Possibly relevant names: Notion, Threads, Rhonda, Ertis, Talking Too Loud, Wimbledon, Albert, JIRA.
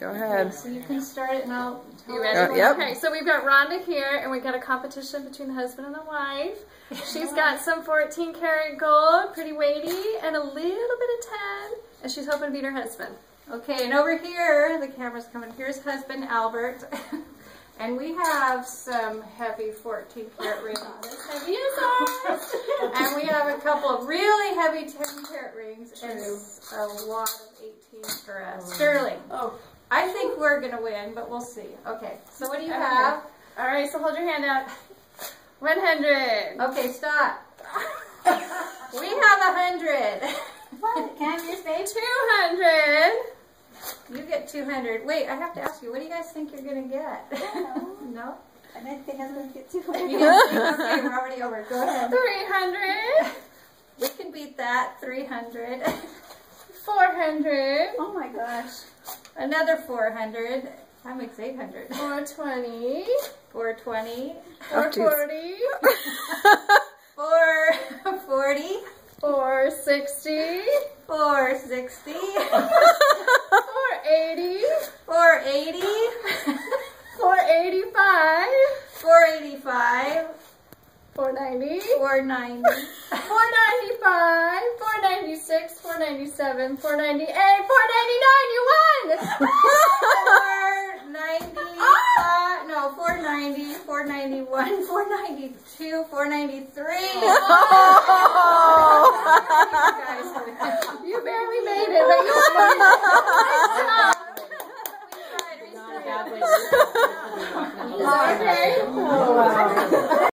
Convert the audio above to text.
Go ahead. Okay, so you can start it and I'll tell you. Ready? Yep. Okay, so we've got Rhonda here and we've got a competition between the husband and the wife. She's got some 14-karat gold, pretty weighty, and a little bit of tan, and she's hoping to beat her husband. Okay, and over here, the camera's coming. Here's husband Albert. And we have some heavy 14-karat rings. Heavy as ours. And we have a couple of really heavy 10-karat rings and a lot of 18-karat sterling. Oh, I think we're gonna win, but we'll see. Okay. So what do you have? All right. So hold your hand out. 100. Okay, stop. We have 100. What? Can you say 200? You get 200. Wait, I have to ask you, what do you guys think you're going to get? No? I didn't think I was going to get 200. Okay, we're already over. Go ahead. 300. We can beat that. 300. 400. Oh my gosh. Another 400. That makes 800. 420. 420. 440. 440. 460. 460. 480. 480. 485. 485. 490. 490. 495. 496. 497. 498. 499. You won! 495. No, 490. 491. 492. 493. Oh. You barely made it, but you won. We tried. Okay.